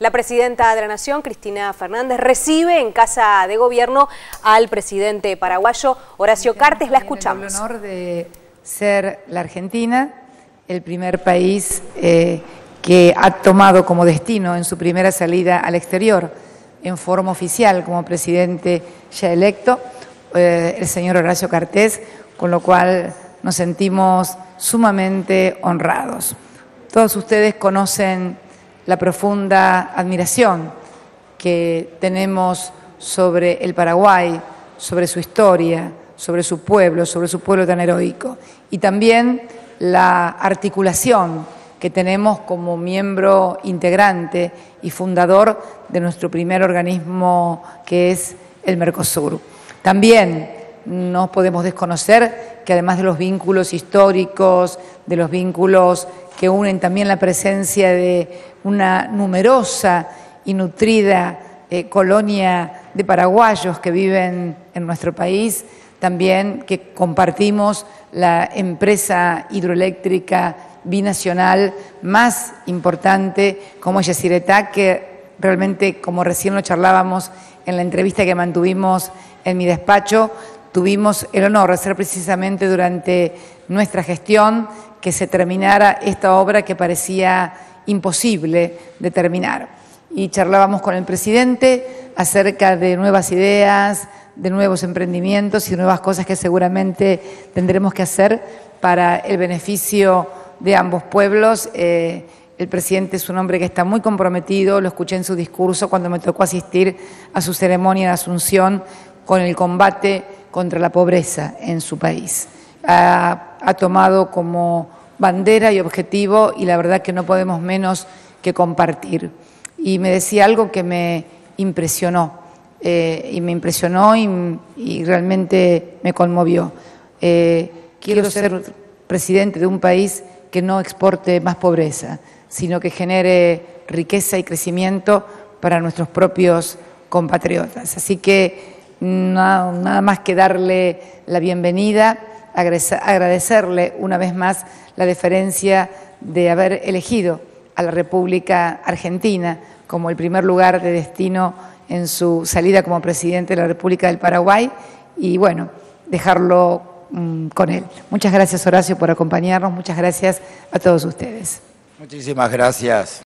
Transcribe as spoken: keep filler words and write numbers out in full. La presidenta de la Nación, Cristina Fernández, recibe en Casa de Gobierno al presidente paraguayo, Horacio Cartes. La escuchamos. Tengo el honor de ser la Argentina, el primer país eh, que ha tomado como destino en su primera salida al exterior, en forma oficial, como presidente ya electo, eh, el señor Horacio Cartes, con lo cual nos sentimos sumamente honrados. Todos ustedes conocen la profunda admiración que tenemos sobre el Paraguay, sobre su historia, sobre su pueblo, sobre su pueblo tan heroico, y también la articulación que tenemos como miembro integrante y fundador de nuestro primer organismo, que es el Mercosur. También no podemos desconocer que, además de los vínculos históricos, de los vínculos que unen, también la presencia de una numerosa y nutrida eh, colonia de paraguayos que viven en nuestro país, también que compartimos la empresa hidroeléctrica binacional más importante como Yaciretá, que realmente, como recién lo charlábamos en la entrevista que mantuvimos en mi despacho, tuvimos el honor de ser precisamente durante nuestra gestión que se terminara esta obra que parecía imposible de terminar. Y charlábamos con el presidente acerca de nuevas ideas, de nuevos emprendimientos y nuevas cosas que seguramente tendremos que hacer para el beneficio de ambos pueblos. Eh, El presidente es un hombre que está muy comprometido, lo escuché en su discurso cuando me tocó asistir a su ceremonia de Asunción, con el combate contra la pobreza en su país. Ha, ha tomado como bandera y objetivo, y la verdad que no podemos menos que compartir. Y me decía algo que me impresionó, eh, y me impresionó y, y realmente me conmovió. Eh, quiero ser presidente de un país que no exporte más pobreza, sino que genere riqueza y crecimiento para nuestros propios compatriotas. Así que no, nada más que darle la bienvenida, agradecerle una vez más la deferencia de haber elegido a la República Argentina como el primer lugar de destino en su salida como presidente de la República del Paraguay, y bueno, dejarlo con él. Muchas gracias, Horacio, por acompañarnos. Muchas gracias a todos ustedes. Muchísimas gracias.